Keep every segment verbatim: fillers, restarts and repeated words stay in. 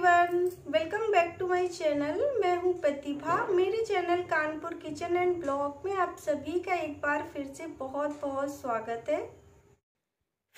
Everyone, welcome back to my channel. मैं हूं प्रतिभा। मेरे channel Kanpur kitchen and blog में आप सभी का एक बार फिर से बहुत बहुत स्वागत है।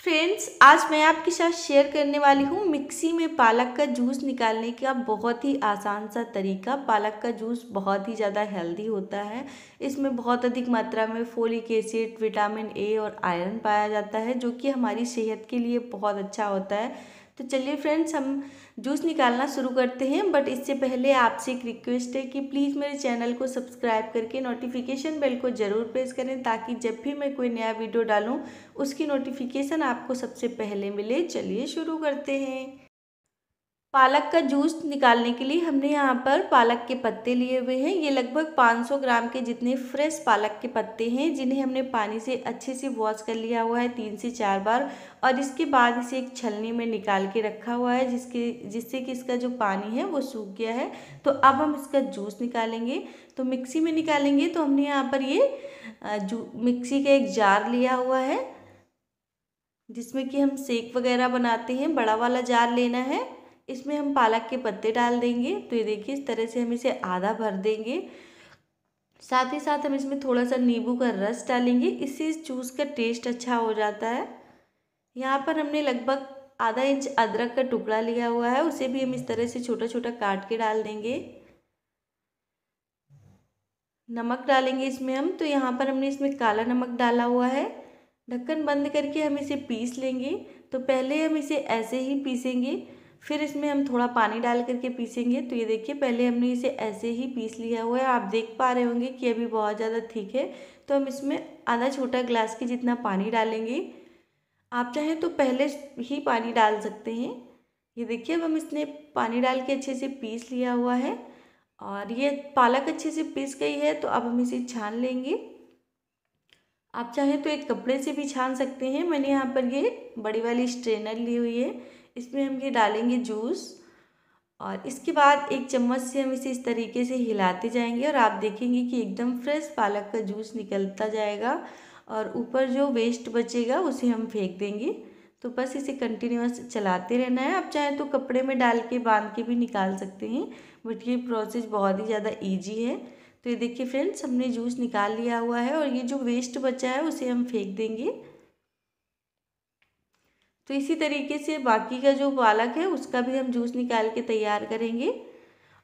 फ्रेंड्स, आज मैं आपके साथ शेयर करने वाली हूं मिक्सी में पालक का जूस निकालने का बहुत ही आसान सा तरीका। पालक का जूस बहुत ही ज़्यादा हेल्दी होता है। इसमें बहुत अधिक मात्रा में फोलिक एसिड, विटामिन ए और आयरन पाया जाता है, जो कि हमारी सेहत के लिए बहुत अच्छा होता है। तो चलिए फ्रेंड्स, हम जूस निकालना शुरू करते हैं। बट इससे पहले आपसे एक रिक्वेस्ट है कि प्लीज़ मेरे चैनल को सब्सक्राइब करके नोटिफिकेशन बेल को ज़रूर प्रेस करें, ताकि जब भी मैं कोई नया वीडियो डालूं उसकी नोटिफिकेशन आपको सबसे पहले मिले। चलिए शुरू करते हैं। पालक का जूस निकालने के लिए हमने यहाँ पर पालक के पत्ते लिए हुए हैं। ये लगभग पाँच सौ ग्राम के जितने फ्रेश पालक के पत्ते हैं, जिन्हें हमने पानी से अच्छे से वॉश कर लिया हुआ है तीन से चार बार, और इसके बाद इसे एक छलनी में निकाल के रखा हुआ है, जिसके जिससे कि इसका जो पानी है वो सूख गया है। तो अब हम इसका जूस निकालेंगे। तो मिक्सी में निकालेंगे। तो हमने यहाँ पर ये जू मिक्सी का एक जार लिया हुआ है, जिसमें कि हम शेक वगैरह बनाते हैं। बड़ा वाला जार लेना है। इसमें हम पालक के पत्ते डाल देंगे। तो ये देखिए, इस तरह से हम इसे आधा भर देंगे। साथ ही साथ हम इसमें थोड़ा सा नींबू का रस डालेंगे, इससे इस जूस का टेस्ट अच्छा हो जाता है। यहाँ पर हमने लगभग आधा इंच अदरक का टुकड़ा लिया हुआ है, उसे भी हम इस तरह से छोटा छोटा काट के डाल देंगे। नमक डालेंगे इसमें हम। तो यहाँ पर हमने इसमें काला नमक डाला हुआ है। ढक्कन बंद करके हम इसे पीस लेंगे। तो पहले हम इसे ऐसे ही पीसेंगे, फिर इसमें हम थोड़ा पानी डाल करके पीसेंगे। तो ये देखिए, पहले हमने इसे ऐसे ही पीस लिया हुआ है। आप देख पा रहे होंगे कि अभी बहुत ज़्यादा थिक है। तो हम इसमें आधा छोटा ग्लास के जितना पानी डालेंगे। आप चाहें तो पहले ही पानी डाल सकते हैं। ये देखिए, अब हम इसने पानी डाल के अच्छे से पीस लिया हुआ है, और ये पालक अच्छे से पीस गई है। तो अब हम इसे छान लेंगे। आप चाहें तो एक कपड़े से भी छान सकते हैं। मैंने यहाँ पर ये बड़ी वाली स्ट्रेनर ली हुई है, इसमें हम ये डालेंगे जूस, और इसके बाद एक चम्मच से हम इसे इस तरीके से हिलाते जाएंगे, और आप देखेंगे कि एकदम फ्रेश पालक का जूस निकलता जाएगा। और ऊपर जो वेस्ट बचेगा उसे हम फेंक देंगे। तो बस इसे कंटिन्यूअस चलाते रहना है। आप चाहे तो कपड़े में डाल के बांध के भी निकाल सकते हैं, बट ये प्रोसेस बहुत ही ज़्यादा ईजी है। तो ये देखिए फ्रेंड्स, हमने जूस निकाल लिया हुआ है, और ये जो वेस्ट बचा है उसे हम फेंक देंगे। तो इसी तरीके से बाकी का जो पालक है उसका भी हम जूस निकाल के तैयार करेंगे।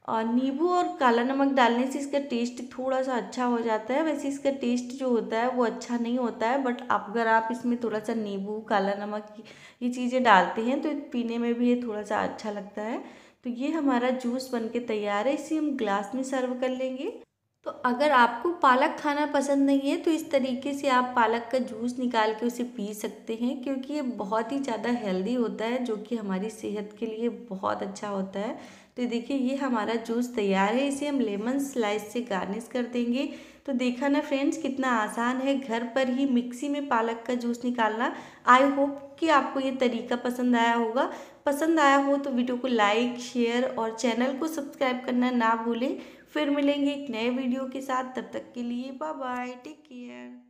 और नींबू और काला नमक डालने से इसका टेस्ट थोड़ा सा अच्छा हो जाता है। वैसे इसका टेस्ट जो होता है वो अच्छा नहीं होता है, बट अगर आप इसमें थोड़ा सा नींबू, काला नमक ये चीज़ें डालते हैं तो पीने में भी ये थोड़ा सा अच्छा लगता है। तो ये हमारा जूस बन के तैयार है। इसे हम ग्लास में सर्व कर लेंगे। तो अगर आपको पालक खाना पसंद नहीं है तो इस तरीके से आप पालक का जूस निकाल के उसे पी सकते हैं, क्योंकि ये बहुत ही ज़्यादा हेल्दी होता है, जो कि हमारी सेहत के लिए बहुत अच्छा होता है। तो देखिए, ये हमारा जूस तैयार है। इसे हम लेमन स्लाइस से गार्निश कर देंगे। तो देखा ना फ्रेंड्स, कितना आसान है घर पर ही मिक्सी में पालक का जूस निकालना। आई होप कि आपको ये तरीका पसंद आया होगा। पसंद आया हो तो वीडियो को लाइक, शेयर और चैनल को सब्सक्राइब करना ना भूलें। फिर मिलेंगे एक नए वीडियो के साथ। तब तक के लिए बाय बाय, टेक केयर।